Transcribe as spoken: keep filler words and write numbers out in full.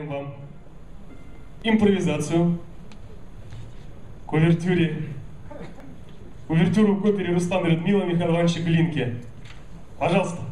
Вам импровизацию к увертюре, увертюру к опере Руслана и Людмила Ивановича Глинки. Пожалуйста.